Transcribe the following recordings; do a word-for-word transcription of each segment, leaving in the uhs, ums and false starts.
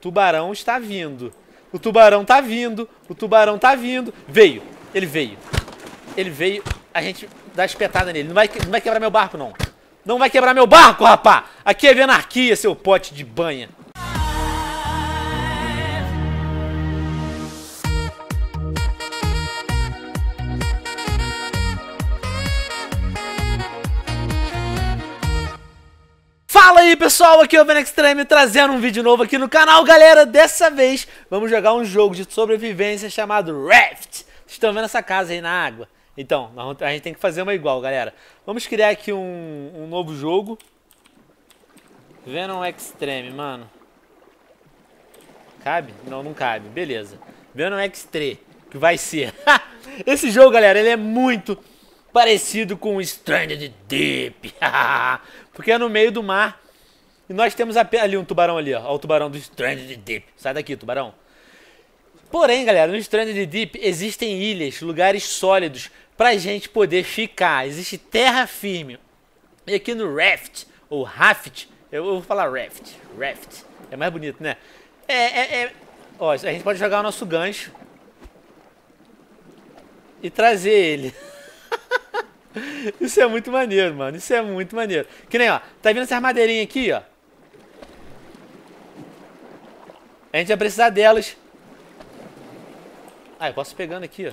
tubarão está vindo. O tubarão tá vindo. O tubarão tá vindo. Veio. Ele veio. Ele veio. A gente dá espetada nele. Não vai, não vai quebrar meu barco, não. Não vai quebrar meu barco, rapá. Aqui é venarquia, seu pote de banha. Fala aí, pessoal, aqui é o Venom Extreme trazendo um vídeo novo aqui no canal, galera. Dessa vez vamos jogar um jogo de sobrevivência chamado Raft. Vocês estão vendo essa casa aí na água? Então, a gente tem que fazer uma igual, galera. Vamos criar aqui um, um novo jogo. Venom Extreme, mano. Cabe? Não, não cabe. Beleza. Venom Extreme, que vai ser. Esse jogo, galera, ele é muito parecido com o Stranded Deep. Porque é no meio do mar. E nós temos ali um tubarão ali, ó. Ó, o tubarão do Stranded Deep. Sai daqui, tubarão. Porém, galera, no Stranded Deep existem ilhas, lugares sólidos pra gente poder ficar. Existe terra firme. E aqui no Raft, ou Raft, eu vou falar Raft. Raft. É mais bonito, né? É, é, é... Ó, a gente pode jogar o nosso gancho e trazer ele. Isso é muito maneiro, mano. Isso é muito maneiro. Que nem, ó. Tá vendo essas madeirinhas aqui, ó? A gente vai precisar delas. Ah, eu posso ir pegando aqui, ó.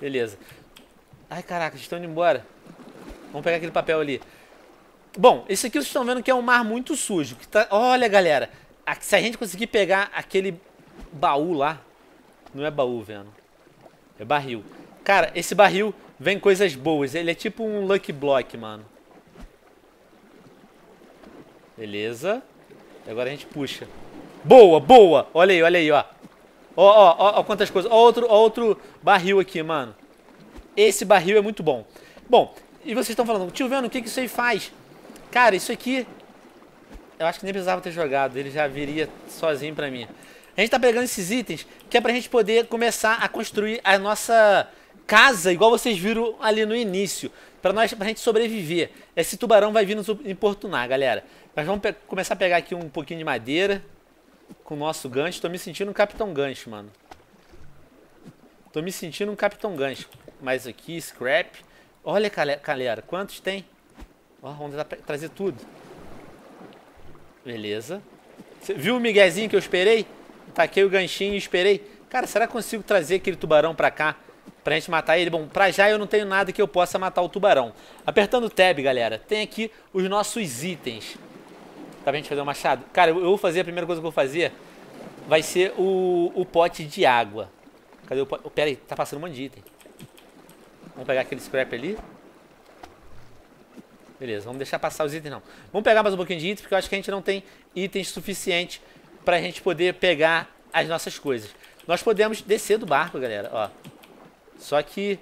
Beleza. Ai, caraca, estão indo embora. Vamos pegar aquele papel ali. Bom, esse aqui vocês estão vendo que é um mar muito sujo. Que tá... Olha, galera. Se a gente conseguir pegar aquele baú lá... Não é baú, vendo. É barril. Cara, esse barril... Vem coisas boas. Ele é tipo um Lucky Block, mano. Beleza. E agora a gente puxa. Boa, boa. Olha aí, olha aí, ó. Ó, ó, ó, ó quantas coisas. Ó outro, ó outro barril aqui, mano. Esse barril é muito bom. Bom, e vocês estão falando, tio Venom, o que, que isso aí faz? Cara, isso aqui... Eu acho que nem precisava ter jogado. Ele já viria sozinho pra mim. A gente tá pegando esses itens que é pra gente poder começar a construir a nossa... casa, igual vocês viram ali no início, pra, nós, pra gente sobreviver. Esse tubarão vai vir nos importunar, galera. Nós vamos começar a pegar aqui um pouquinho de madeira com o nosso gancho. Tô me sentindo um Capitão Gancho, mano. Tô me sentindo um Capitão Gancho. Mais aqui, scrap. Olha, galera, quantos tem? Ó, vamos trazer tudo. Beleza. Cê viu o miguezinho que eu esperei? Taquei o ganchinho e esperei. Cara, será que eu consigo trazer aquele tubarão pra cá? Pra gente matar ele? Bom, pra já eu não tenho nada que eu possa matar o tubarão. Apertando o tab, galera, tem aqui os nossos itens. Tá pra gente fazer um machado? Cara, eu vou fazer, a primeira coisa que eu vou fazer vai ser o, o pote de água. Cadê o pote? Oh, pera aí, tá passando um monte de item. Vamos pegar aquele scrap ali. Beleza, vamos deixar passar os itens não. Vamos pegar mais um pouquinho de itens, porque eu acho que a gente não tem itens suficientes pra gente poder pegar as nossas coisas. Nós podemos descer do barco, galera, ó. Só que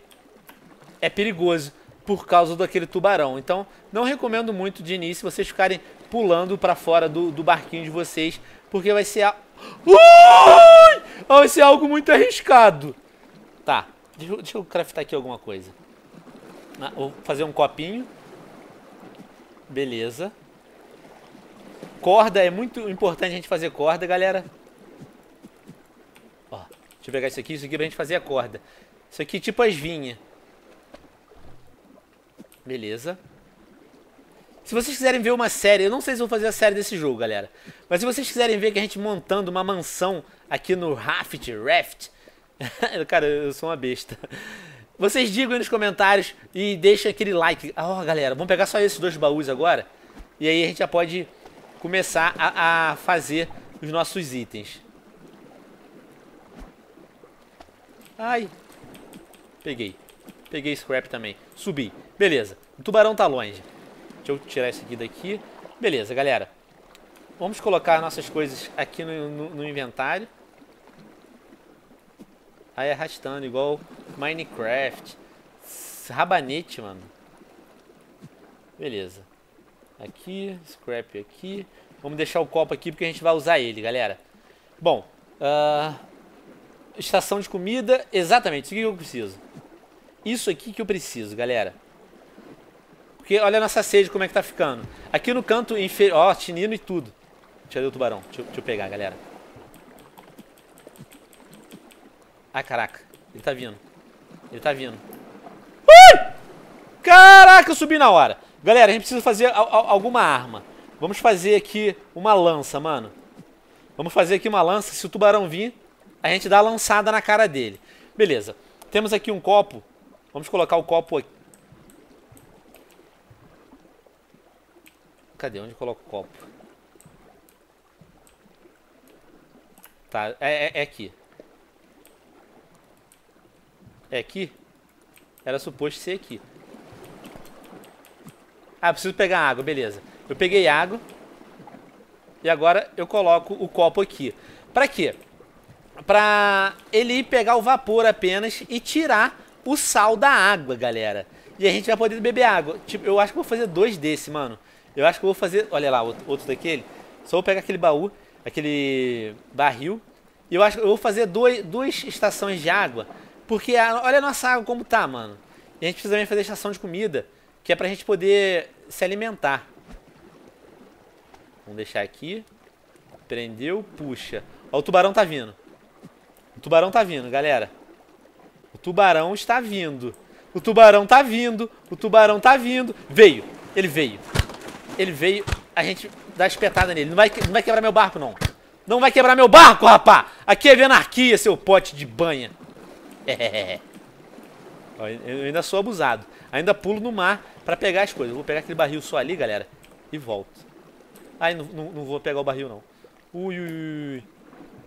é perigoso por causa daquele tubarão. Então, não recomendo muito de início vocês ficarem pulando pra fora do, do barquinho de vocês. Porque vai ser... A... Ui! Vai ser algo muito arriscado. Tá, deixa eu, deixa eu craftar aqui alguma coisa. Vou fazer um copinho. Beleza. Corda, é muito importante a gente fazer corda, galera. Ó, deixa eu pegar isso aqui, isso aqui pra gente fazer a corda. Isso aqui é tipo as vinhas. Beleza. Se vocês quiserem ver uma série, eu não sei se vou fazer a série desse jogo, galera. Mas se vocês quiserem ver que a gente montando uma mansão aqui no Raft, Raft. Cara, eu sou uma besta. Vocês digam aí nos comentários e deixem aquele like. Ó, oh, galera, vamos pegar só esses dois baús agora. E aí a gente já pode começar a, a fazer os nossos itens. Ai... Peguei. Peguei scrap também. Subi. Beleza. O tubarão tá longe. Deixa eu tirar isso aqui daqui. Beleza, galera. Vamos colocar nossas coisas aqui no, no, no inventário. Aí arrastando, igual Minecraft. Rabanete, mano. Beleza. Aqui. Scrap aqui. Vamos deixar o copo aqui porque a gente vai usar ele, galera. Bom. Uh... Estação de comida, exatamente, isso aqui que eu preciso. Isso aqui que eu preciso, galera. Porque olha a nossa sede como é que tá ficando. Aqui no canto inferior, ó, chinino e tudo. Deixa eu ver o tubarão, deixa eu, deixa eu pegar, galera. Ah, caraca. Ele tá vindo. Ele tá vindo. Ai! Caraca, eu subi na hora. Galera, a gente precisa fazer a, a, alguma arma. Vamos fazer aqui uma lança, mano. Vamos fazer aqui uma lança. Se o tubarão vir, a gente dá a lançada na cara dele. Beleza. Temos aqui um copo. Vamos colocar o copo aqui. Cadê? Onde eu coloco o copo? Tá, é, é, é aqui. É aqui? Era suposto ser aqui. Ah, preciso pegar água, beleza. Eu peguei água. E agora eu coloco o copo aqui. Pra quê? Pra ele ir pegar o vapor apenas e tirar o sal da água, galera. E a gente vai poder beber água. Tipo, eu acho que vou fazer dois desse, mano. Eu acho que vou fazer... Olha lá, outro, outro daquele. Só vou pegar aquele baú, aquele barril. E eu acho que eu vou fazer dois, duas estações de água. Porque a, olha a nossa água como tá, mano. E a gente precisa também fazer estação de comida. Que é pra gente poder se alimentar. Vamos deixar aqui. Prendeu, puxa. Ó, o tubarão tá vindo. O tubarão tá vindo, galera. O tubarão está vindo. O tubarão tá vindo. O tubarão tá vindo. Veio. Ele veio. Ele veio. A gente dá espetada nele. Não vai, não vai quebrar meu barco, não. Não vai quebrar meu barco, rapá. Aqui é venarquia, seu pote de banha. É. Ó, eu ainda sou abusado. Ainda pulo no mar pra pegar as coisas. Eu vou pegar aquele barril só ali, galera. E volto. Ai, não, não, não vou pegar o barril, não. Ui, ui, ui.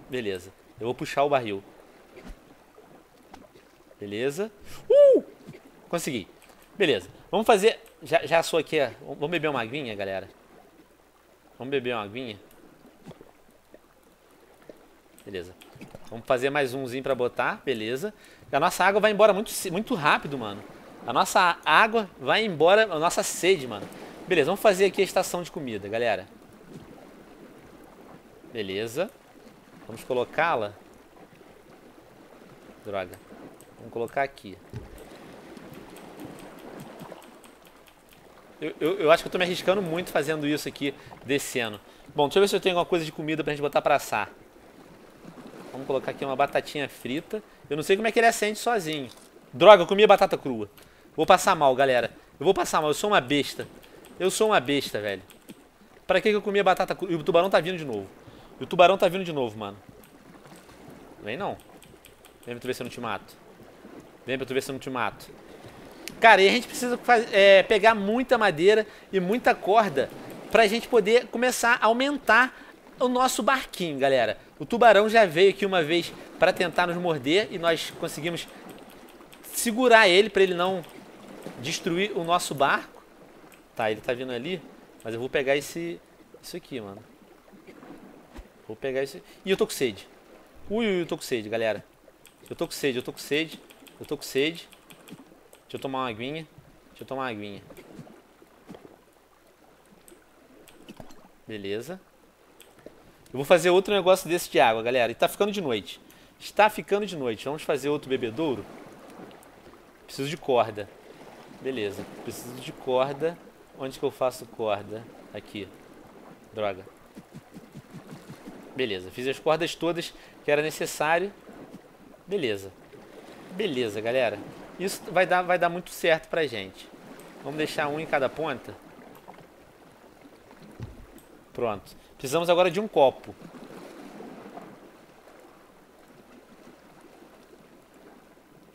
Beleza. Eu vou puxar o barril. Beleza. Uh! Consegui. Beleza. Vamos fazer... Já, já sou aqui... Vamos beber uma aguinha, galera. Vamos beber uma aguinha. Beleza. Vamos fazer mais umzinho pra botar. Beleza. A nossa água vai embora muito, muito rápido, mano. A nossa água vai embora... A nossa sede, mano. Beleza, vamos fazer aqui a estação de comida, galera. Beleza. Vamos colocá-la. Droga. Vamos colocar aqui. Eu, eu, eu acho que eu tô me arriscando muito fazendo isso aqui, descendo. Bom, deixa eu ver se eu tenho alguma coisa de comida pra gente botar pra assar. Vamos colocar aqui uma batatinha frita. Eu não sei como é que ele acende sozinho. Droga, eu comi a batata crua. Vou passar mal, galera. Eu vou passar mal, eu sou uma besta. Eu sou uma besta, velho. Pra que que eu comi a batata crua? E o tubarão tá vindo de novo. E o tubarão tá vindo de novo, mano. Vem não. Vem pra tu ver se eu não te mato. Vem pra tu ver se eu não te mato. Cara, e a gente precisa faz, é, pegar muita madeira e muita corda pra gente poder começar a aumentar o nosso barquinho, galera. O tubarão já veio aqui uma vez pra tentar nos morder e nós conseguimos segurar ele pra ele não destruir o nosso barco. Tá, ele tá vindo ali, mas eu vou pegar esse... Isso aqui, mano. Vou pegar isso... Ih, eu tô com sede. Ui, ui, eu tô com sede, galera. Eu tô com sede, eu tô com sede. Eu tô com sede. Deixa eu tomar uma aguinha. Deixa eu tomar uma aguinha. Beleza. Eu vou fazer outro negócio desse de água, galera. E tá ficando de noite. Está ficando de noite. Vamos fazer outro bebedouro? Preciso de corda. Beleza. Preciso de corda. Onde que eu faço corda? Aqui. Droga. Beleza. Fiz as cordas todas que era necessário. Beleza. Beleza, galera. Isso vai dar, vai dar muito certo pra gente. Vamos deixar um em cada ponta. Pronto. Precisamos agora de um copo.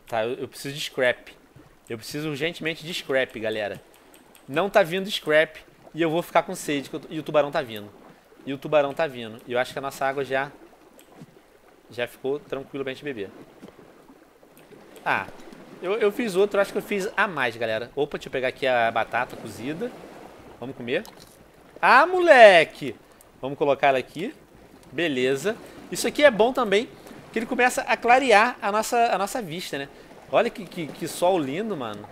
Tá, eu, eu preciso de scrap. Eu preciso urgentemente de scrap, galera. Não tá vindo scrap e eu vou ficar com sede. E o tubarão tá vindo. E o tubarão tá vindo. E eu acho que a nossa água já... Já ficou tranquilo pra gente beber. Ah, eu, eu fiz outro. Acho que eu fiz a mais, galera. Opa, deixa eu pegar aqui a batata cozida. Vamos comer. Ah, moleque! Vamos colocar ela aqui. Beleza. Isso aqui é bom também, que ele começa a clarear a nossa, a nossa vista, né? Olha que, que, que sol lindo, mano.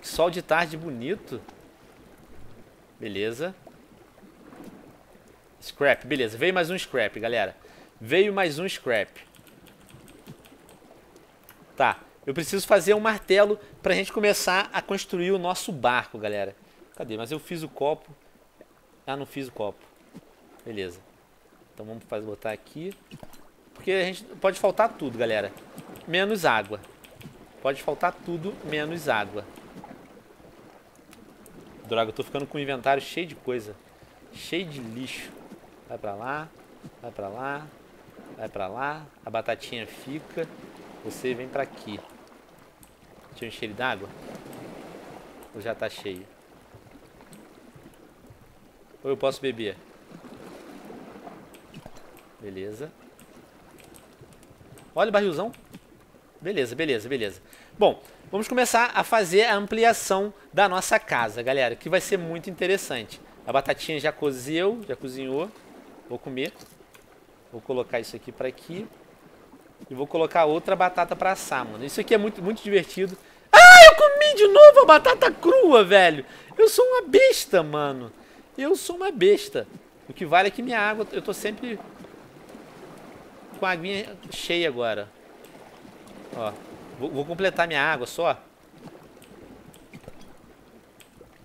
Que sol de tarde bonito. Beleza. Scrap, beleza. Veio mais um scrap, galera. Veio mais um scrap. Tá. Eu preciso fazer um martelo pra gente começar a construir o nosso barco, galera. Cadê? Mas eu fiz o copo. Ah, não fiz o copo. Beleza. Então vamos botar aqui. Porque a gente pode faltar tudo, galera. menos água. Pode faltar tudo menos água. Droga, eu tô ficando com o inventário cheio de coisa. Cheio de lixo. Vai pra lá, vai pra lá, vai pra lá. A batatinha fica. Você vem pra aqui. Deixa eu encher ele d'água. Ou já tá cheio? Ou eu posso beber? Beleza. Olha o barrilzão. Beleza, beleza, beleza. Bom, vamos começar a fazer a ampliação da nossa casa, galera, que vai ser muito interessante. A batatinha já cozeu, já cozinhou. Vou comer. Vou colocar isso aqui pra aqui. E vou colocar outra batata pra assar, mano. Isso aqui é muito, muito divertido. Ah, eu comi de novo a batata crua, velho. Eu sou uma besta, mano. Eu sou uma besta. O que vale é que minha água... Eu tô sempre com a aguinha cheia agora. Ó, vou, vou completar minha água só.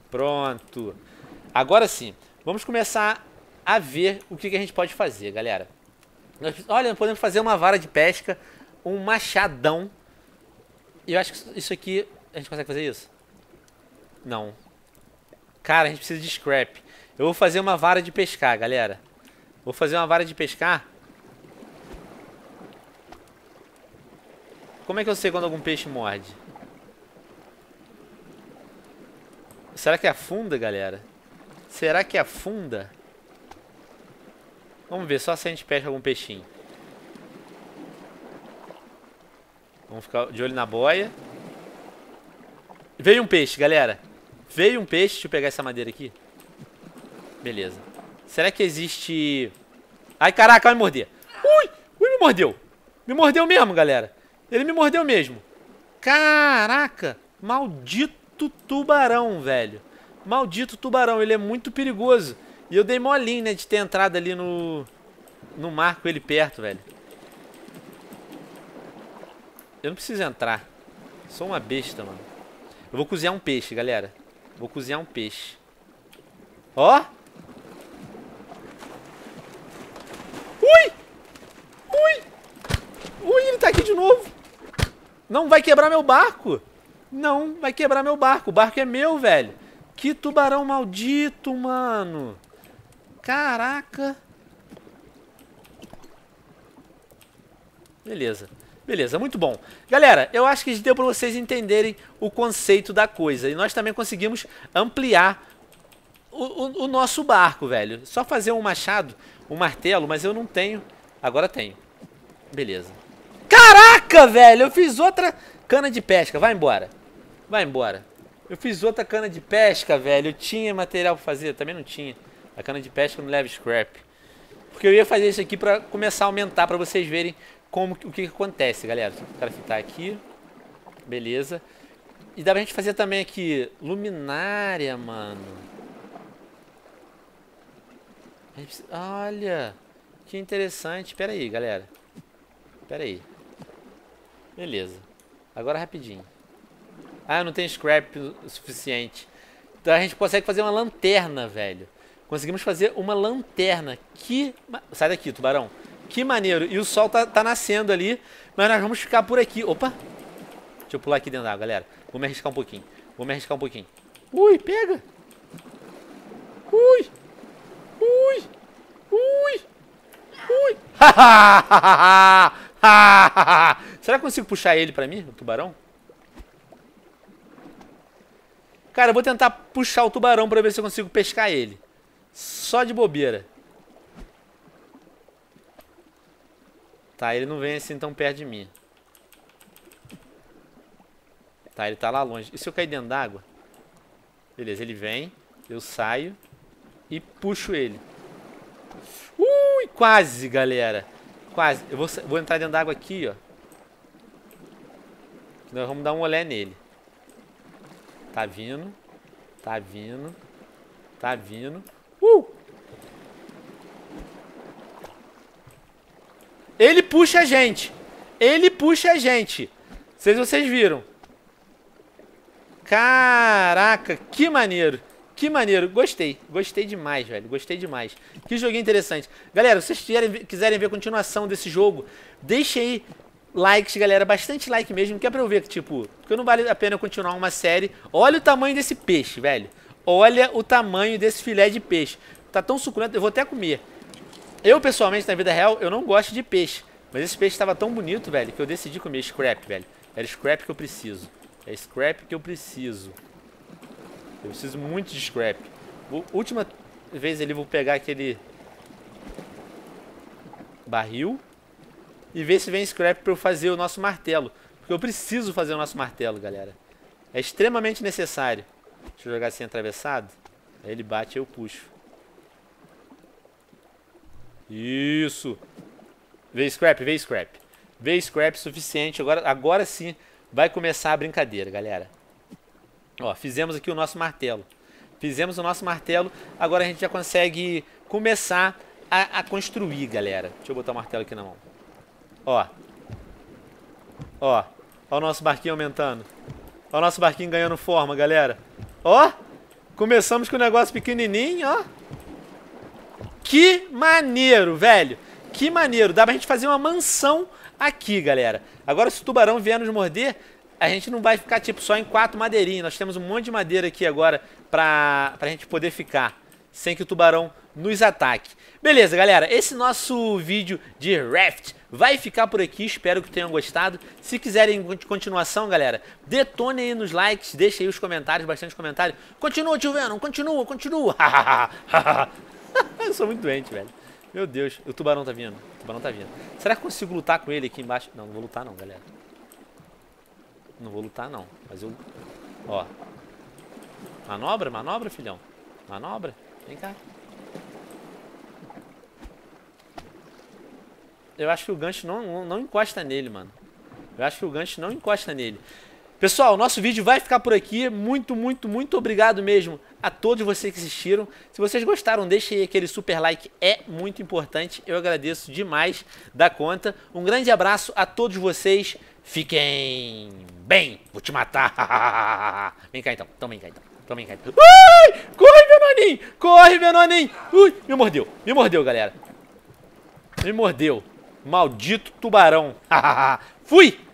Pronto. Agora sim, vamos começar a ver o que, que a gente pode fazer, galera. Nós, olha, podemos fazer uma vara de pesca, um machadão. E eu acho que isso aqui... A gente consegue fazer isso? Não. Cara, a gente precisa de scrap. Eu vou fazer uma vara de pescar, galera. Vou fazer uma vara de pescar. Como é que eu sei quando algum peixe morde? Será que afunda, galera? Será que afunda? Vamos ver, só se a gente pesca algum peixinho. Vamos ficar de olho na boia. Veio um peixe, galera. Veio um peixe. Deixa eu pegar essa madeira aqui. Beleza. Será que existe... Ai, caraca, vai me morder. Ui, ui, me mordeu. Me mordeu mesmo, galera. Ele me mordeu mesmo. Caraca, maldito tubarão, velho. Maldito tubarão, ele é muito perigoso. E eu dei molinho, né, de ter entrado ali no... No mar com ele perto, velho. Eu não preciso entrar. Sou uma besta, mano. Eu vou cozinhar um peixe, galera. Vou cozinhar um peixe. Ó. Ui! Ui! Ui, ele tá aqui de novo. Não vai quebrar meu barco. Não vai quebrar meu barco. O barco é meu, velho. Que tubarão maldito, mano. Caraca. Beleza. Beleza, muito bom. Galera, eu acho que deu pra vocês entenderem o conceito da coisa. E nós também conseguimos ampliar o, o, o nosso barco, velho. Só fazer um machado, um martelo, mas eu não tenho. Agora tenho. Beleza. Caraca, velho! Eu fiz outra cana de pesca. Vai embora. Vai embora. Eu fiz outra cana de pesca, velho. Eu tinha material pra fazer. Eu também não tinha. A cana de pesca não leva scrap. Porque eu ia fazer isso aqui pra começar a aumentar, pra vocês verem como, o que, que acontece, galera. O cara ficar aqui. Beleza. E dá pra gente fazer também aqui luminária, mano. A gente precisa... Olha. Que interessante. Pera aí, galera. Pera aí. Beleza. Agora rapidinho. Ah, eu não tenho scrap o suficiente. Então a gente consegue fazer uma lanterna, velho. Conseguimos fazer uma lanterna. Que... Sai daqui, tubarão. Que maneiro. E o sol tá, tá nascendo ali. Mas nós vamos ficar por aqui. Opa. Deixa eu pular aqui dentro da água, galera. Vou me arriscar um pouquinho. Vou me arriscar um pouquinho. Ui, pega. Ui. Ui. Ui. Ui. Hahaha. Será que eu consigo puxar ele pra mim, o tubarão? Cara, eu vou tentar puxar o tubarão pra ver se eu consigo pescar ele. Só de bobeira. Tá, ele não vem assim tão perto de mim. Tá, ele tá lá longe. E se eu cair dentro d'água? Beleza, ele vem. Eu saio. E puxo ele. Ui, quase, galera. Quase. Eu vou, vou entrar dentro d'água aqui, ó. Nós vamos dar um olé nele. Tá vindo. Tá vindo. Tá vindo. Uh! Ele puxa a gente. Ele puxa a gente. Não sei se vocês viram. Caraca, que maneiro. Que maneiro, gostei, gostei demais, velho, gostei demais. Que joguinho interessante. Galera, se vocês quiserem ver a continuação desse jogo, deixem aí likes, galera, bastante like mesmo, que é pra eu ver, tipo, porque não vale a pena eu continuar uma série. Olha o tamanho desse peixe, velho. Olha o tamanho desse filé de peixe. Tá tão suculento, eu vou até comer. Eu, pessoalmente, na vida real, eu não gosto de peixe. Mas esse peixe tava tão bonito, velho, que eu decidi comer scrap, velho. Era scrap que eu preciso. É scrap que eu preciso. Eu preciso muito de scrap. Vou, última vez ali, vou pegar aquele barril e ver se vem scrap pra eu fazer o nosso martelo. Porque eu preciso fazer o nosso martelo, galera. É extremamente necessário. Deixa eu jogar assim atravessado. Aí ele bate e eu puxo. Isso. Vê scrap, vê scrap. Vê scrap suficiente. Agora, agora sim vai começar a brincadeira, galera. Ó, fizemos aqui o nosso martelo. Fizemos o nosso martelo. Agora a gente já consegue começar a, a construir, galera. Deixa eu botar o martelo aqui na mão. Ó. Ó. Ó o nosso barquinho aumentando. Ó o nosso barquinho ganhando forma, galera. Ó. Começamos com um negócio pequenininho, ó. Que maneiro, velho. Que maneiro. Dá pra gente fazer uma mansão aqui, galera. Agora, se o tubarão vier nos morder, a gente não vai ficar, tipo, só em quatro madeirinhas. Nós temos um monte de madeira aqui agora pra, pra gente poder ficar sem que o tubarão nos ataque. Beleza, galera. Esse nosso vídeo de Raft vai ficar por aqui, espero que tenham gostado. Se quiserem continuação, galera, detonem aí nos likes, deixem aí os comentários, bastante comentário. Continua, tio Venom, continua, continua. Eu sou muito doente, velho. Meu Deus, o tubarão tá vindo, o tubarão tá vindo. Será que eu consigo lutar com ele aqui embaixo? Não, não vou lutar não, galera. Não vou lutar não, mas eu... Ó. Manobra, manobra, filhão. Manobra, vem cá. Eu acho que o gancho não, não, não encosta nele, mano. Eu acho que o gancho não encosta nele. Pessoal, o nosso vídeo vai ficar por aqui. Muito, muito, muito obrigado mesmo a todos vocês que assistiram. Se vocês gostaram, deixem aí aquele super like. É muito importante. Eu agradeço demais da conta. Um grande abraço a todos vocês. Fiquem bem. Vou te matar. Vem cá então. Então vem cá então. Então vem cá então. Ai, corre, Venoninho. Corre, Venoninho. Ui, me mordeu. Me mordeu, galera. Me mordeu. Maldito tubarão. Fui!